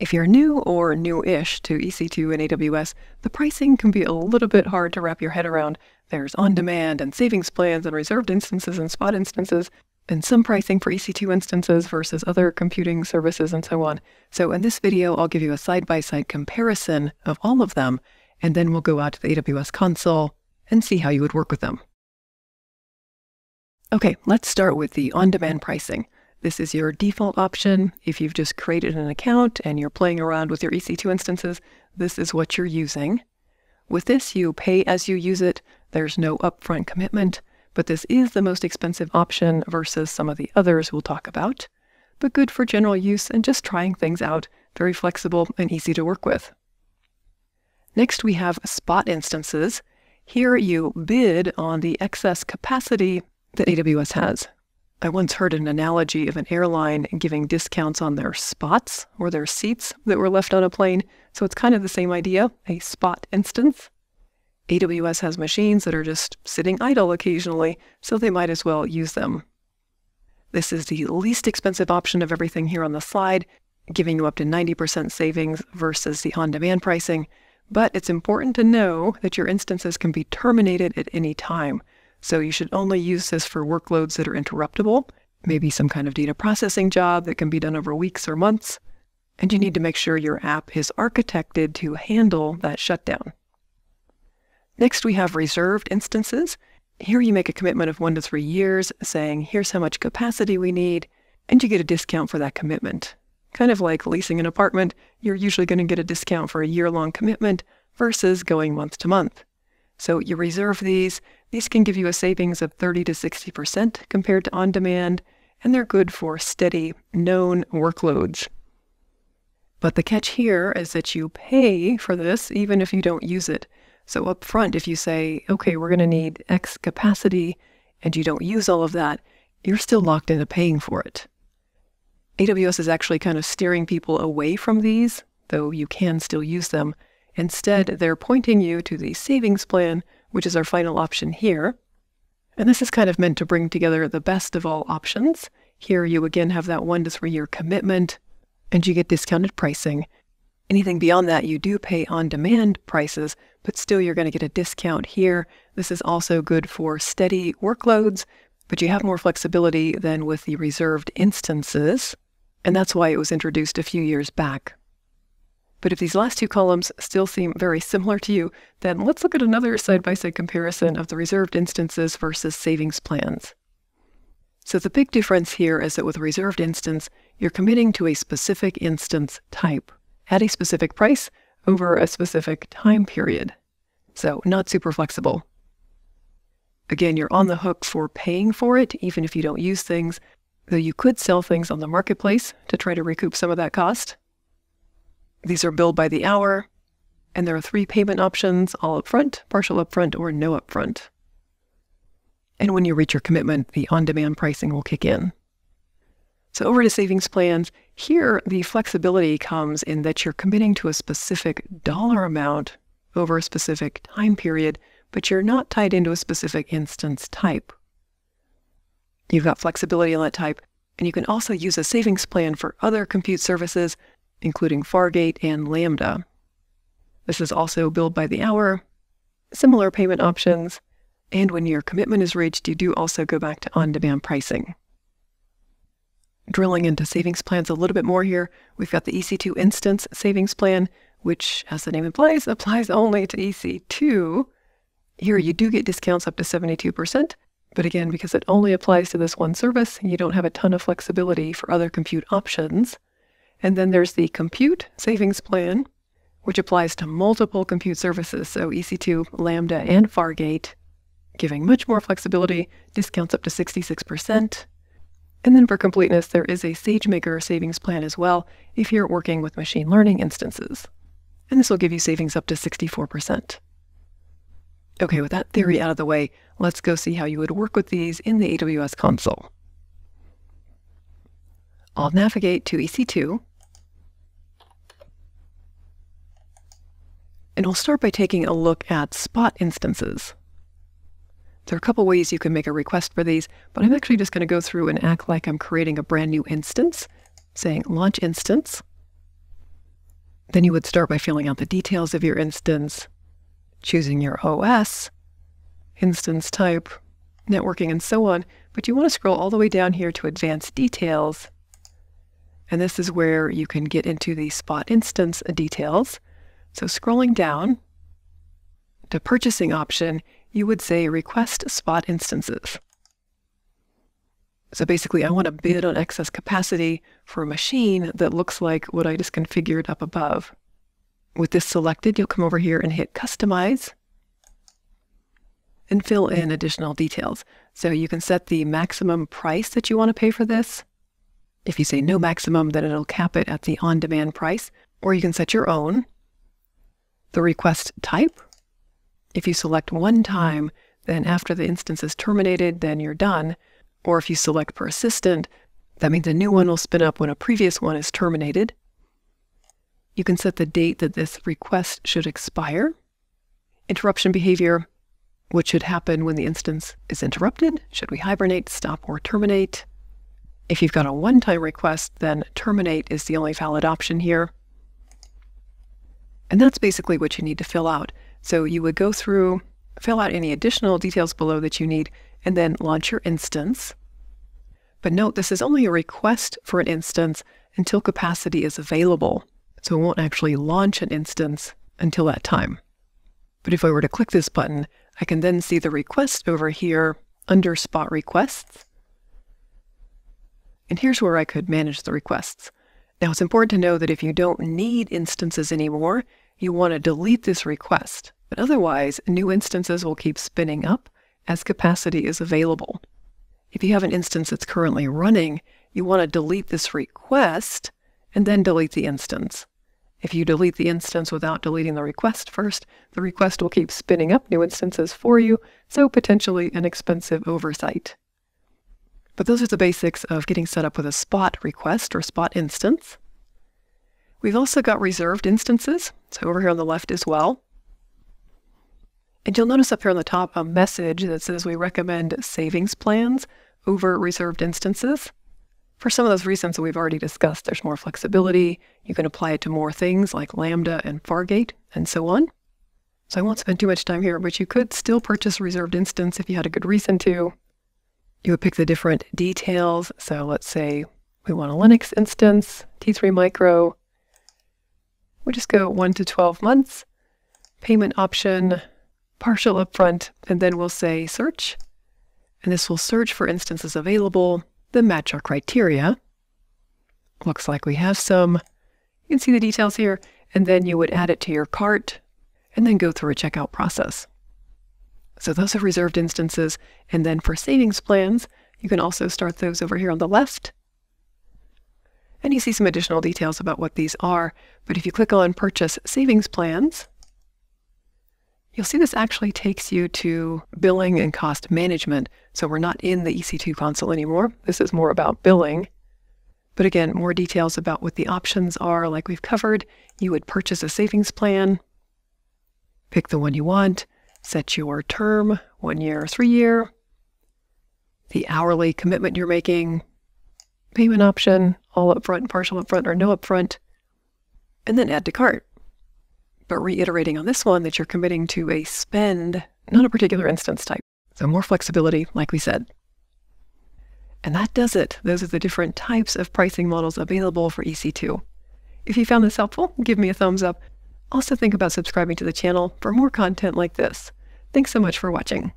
If you're new or new-ish to EC2 and AWS, the pricing can be a little bit hard to wrap your head around. There's on-demand and savings plans and reserved instances and spot instances, and some pricing for EC2 instances versus other computing services and so on. So in this video, I'll give you a side-by-side comparison of all of them, and then we'll go out to the AWS console and see how you would work with them. Okay, let's start with the on-demand pricing. This is your default option. If you've just created an account and you're playing around with your EC2 instances, this is what you're using. With this, you pay as you use it. There's no upfront commitment, but this is the most expensive option versus some of the others we'll talk about, but good for general use and just trying things out, very flexible and easy to work with. Next, we have spot instances. Here you bid on the excess capacity that AWS has. I once heard an analogy of an airline giving discounts on their spots or their seats that were left on a plane, so it's kind of the same idea, a spot instance. AWS has machines that are just sitting idle occasionally, so they might as well use them. This is the least expensive option of everything here on the slide, giving you up to 90% savings versus the on-demand pricing, but it's important to know that your instances can be terminated at any time. So you should only use this for workloads that are interruptible, maybe some kind of data processing job that can be done over weeks or months, and you need to make sure your app is architected to handle that shutdown. Next, we have reserved instances. Here you make a commitment of 1 to 3 years saying, here's how much capacity we need, and you get a discount for that commitment. Kind of like leasing an apartment, you're usually going to get a discount for a year-long commitment versus going month to month. So you reserve these. These can give you a savings of 30 to 60% compared to on-demand, and they're good for steady, known workloads. But the catch here is that you pay for this even if you don't use it. So up front, if you say, okay, we're going to need X capacity, and you don't use all of that, you're still locked into paying for it. AWS is actually kind of steering people away from these, though you can still use them. Instead, they're pointing you to the savings plan, which is our final option here. And this is kind of meant to bring together the best of all options. Here you again have that 1 to 3 year commitment, and you get discounted pricing. Anything beyond that, you do pay on-demand prices, but still you're going to get a discount here. This is also good for steady workloads, but you have more flexibility than with the reserved instances, and that's why it was introduced a few years back. But if these last two columns still seem very similar to you, then let's look at another side-by-side comparison of the reserved instances versus savings plans. So the big difference here is that with a reserved instance, you're committing to a specific instance type at a specific price over a specific time period. So not super flexible. Again, you're on the hook for paying for it, even if you don't use things, though you could sell things on the marketplace to try to recoup some of that cost. These are billed by the hour, and there are 3 payment options, all upfront, partial upfront, or no upfront. And when you reach your commitment, the on-demand pricing will kick in. So over to savings plans. Here, the flexibility comes in that you're committing to a specific dollar amount over a specific time period, but you're not tied into a specific instance type. You've got flexibility on that type, and you can also use a savings plan for other compute services, including Fargate and Lambda. This is also billed by the hour, similar payment options, and when your commitment is reached, you do also go back to on-demand pricing. Drilling into savings plans a little bit more here, we've got the EC2 instance savings plan, which, as the name implies, applies only to EC2. Here you do get discounts up to 72%, but again, because it only applies to this one service, you don't have a ton of flexibility for other compute options. And then there's the compute savings plan, which applies to multiple compute services, so EC2, Lambda, and Fargate, giving much more flexibility, discounts up to 66%. And then for completeness, there is a SageMaker savings plan as well if you're working with machine learning instances. And this will give you savings up to 64%. Okay, with that theory out of the way, let's go see how you would work with these in the AWS console. I'll navigate to EC2. And we'll start by taking a look at spot instances. There are a couple ways you can make a request for these, but I'm actually just going to go through and act like I'm creating a brand new instance, saying launch instance. Then you would start by filling out the details of your instance, choosing your OS, instance type, networking, and so on. But you want to scroll all the way down here to advanced details. And this is where you can get into the spot instance details. So scrolling down to purchasing option, you would say request spot instances. So basically, I want to bid on excess capacity for a machine that looks like what I just configured up above. With this selected, you'll come over here and hit Customize and fill in additional details. So you can set the maximum price that you want to pay for this. If you say no maximum, then it'll cap it at the on-demand price, or you can set your own. The request type. If you select one time, then after the instance is terminated, then you're done. Or if you select persistent, that means a new one will spin up when a previous one is terminated. You can set the date that this request should expire. Interruption behavior, what should happen when the instance is interrupted? Should we hibernate, stop, or terminate? If you've got a one-time request, then terminate is the only valid option here. And that's basically what you need to fill out. So you would go through, fill out any additional details below that you need, and then launch your instance. But note, this is only a request for an instance until capacity is available. So it won't actually launch an instance until that time. But if I were to click this button, I can then see the request over here under Spot Requests. And here's where I could manage the requests. Now it's important to know that if you don't need instances anymore, you want to delete this request. But otherwise, new instances will keep spinning up as capacity is available. If you have an instance that's currently running, you want to delete this request and then delete the instance. If you delete the instance without deleting the request first, the request will keep spinning up new instances for you, so potentially an expensive oversight. But those are the basics of getting set up with a spot request or spot instance. We've also got reserved instances, so over here on the left as well. And you'll notice up here on the top a message that says we recommend savings plans over reserved instances. For some of those reasons that we've already discussed, there's more flexibility. You can apply it to more things like Lambda and Fargate and so on. So I won't spend too much time here, but you could still purchase a reserved instance if you had a good reason to. You would pick the different details. So let's say we want a Linux instance, T3 Micro. We'll just go 1 to 12 months. Payment option, partial upfront, and then we'll say search. And this will search for instances available that match our criteria. Looks like we have some. You can see the details here, and then you would add it to your cart and then go through a checkout process. So those are reserved instances. And then for savings plans, you can also start those over here on the left. And you see some additional details about what these are. But if you click on Purchase Savings Plans, you'll see this actually takes you to billing and cost management. So we're not in the EC2 console anymore. This is more about billing. But again, more details about what the options are like we've covered. You would purchase a savings plan, pick the one you want, set your term, 1 year or 3 year, the hourly commitment you're making, payment option, all upfront, partial upfront, or no upfront, and then add to cart. But reiterating on this one that you're committing to a spend, not a particular instance type. So more flexibility, like we said. And that does it. Those are the different types of pricing models available for EC2. If you found this helpful, give me a thumbs up. Also think about subscribing to the channel for more content like this. Thanks so much for watching.